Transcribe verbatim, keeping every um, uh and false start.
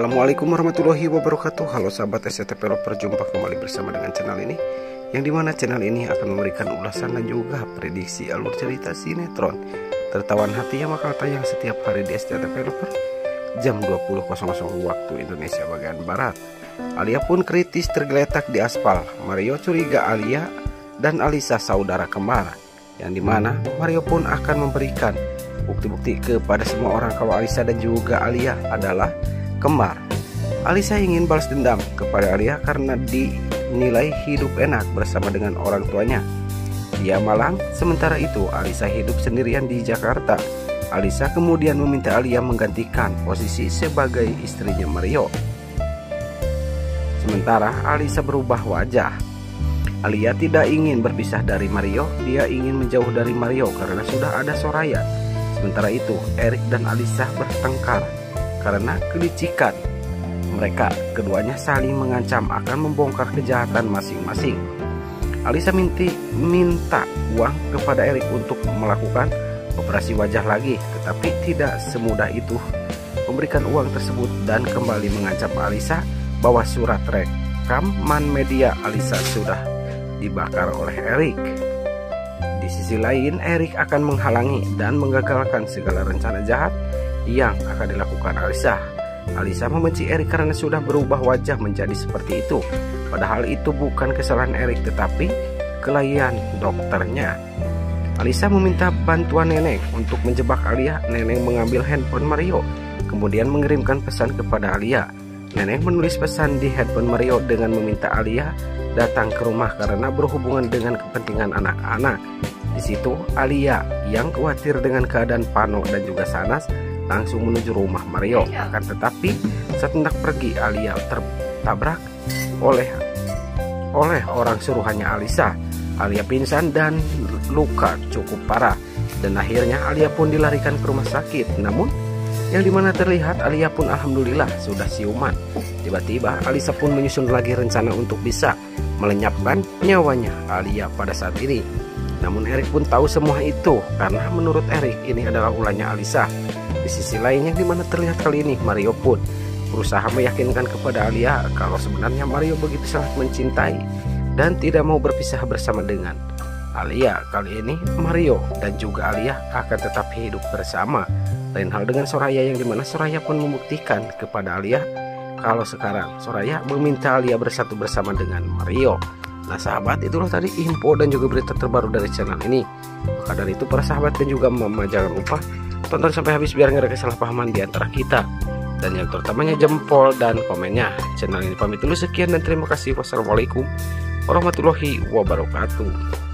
Assalamualaikum warahmatullahi wabarakatuh. Halo sahabat S T T P, berjumpa kembali bersama dengan channel ini, yang dimana channel ini akan memberikan ulasan dan juga prediksi alur cerita sinetron Tertawaan Hati yang bakal tayang setiap hari di S T T P jam dua puluh waktu Indonesia bagian Barat. Alia pun kritis tergeletak di aspal. Mario curiga Alia dan Alisa saudara kembar, yang dimana Mario pun akan memberikan bukti-bukti kepada semua orang kalau Alisa dan juga Alia adalah kembar. Alisa ingin balas dendam kepada Alia karena dinilai hidup enak bersama dengan orang tuanya. Dia malang. Sementara itu Alisa hidup sendirian di Jakarta. Alisa kemudian meminta Alia menggantikan posisi sebagai istrinya Mario. Sementara Alisa berubah wajah. Alia tidak ingin berpisah dari Mario. Dia ingin menjauh dari Mario karena sudah ada Soraya. Sementara itu, Eric dan Alisa bertengkar karena kelicikan. Mereka keduanya saling mengancam akan membongkar kejahatan masing-masing. Alisa minti, minta uang kepada Eric untuk melakukan operasi wajah lagi, tetapi tidak semudah itu memberikan uang tersebut dan kembali mengancam Alisa bahwa surat rekaman media Alisa sudah dibakar oleh Eric. Di sisi lain, Eric akan menghalangi dan menggagalkan segala rencana jahat yang akan dilakukan Alisa. Alisa membenci Eric karena sudah berubah wajah menjadi seperti itu. Padahal itu bukan kesalahan Eric, tetapi kelainan dokternya. Alisa meminta bantuan Neneng untuk menjebak Alia. Neneng mengambil handphone Mario, kemudian mengirimkan pesan kepada Alia. Neneng menulis pesan di handphone Mario dengan meminta Alia datang ke rumah karena berhubungan dengan kepentingan anak-anak. Di situ Alia yang khawatir dengan keadaan Pano dan juga Sanas langsung menuju rumah Mario. Akan tetapi saat hendak pergi, Alia tertabrak oleh oleh orang suruhannya Alisa. Alia pingsan dan luka cukup parah, dan akhirnya Alia pun dilarikan ke rumah sakit. Namun yang dimana terlihat Alia pun alhamdulillah sudah siuman. Tiba-tiba Alisa pun menyusun lagi rencana untuk bisa melenyapkan nyawanya Alia pada saat ini. Namun Eric pun tahu semua itu karena menurut Eric ini adalah ulahnya Alisa. Di sisi lain yang dimana terlihat kali ini Mario pun berusaha meyakinkan kepada Alia kalau sebenarnya Mario begitu sangat mencintai dan tidak mau berpisah bersama dengan Alia. Kali ini Mario dan juga Alia akan tetap hidup bersama. Lain hal dengan Soraya, yang dimana Soraya pun membuktikan kepada Alia kalau sekarang Soraya meminta Alia bersatu bersama dengan Mario. Nah sahabat, itulah tadi info dan juga berita terbaru dari channel ini. Maka dari itu para sahabat dan juga mama, jangan lupa tonton sampai habis biar nggak ada kesalahpahaman di antara kita. Dan yang terutamanya jempol dan komennya. Channel ini pamit dulu, sekian dan terima kasih. Wassalamualaikum warahmatullahi wabarakatuh.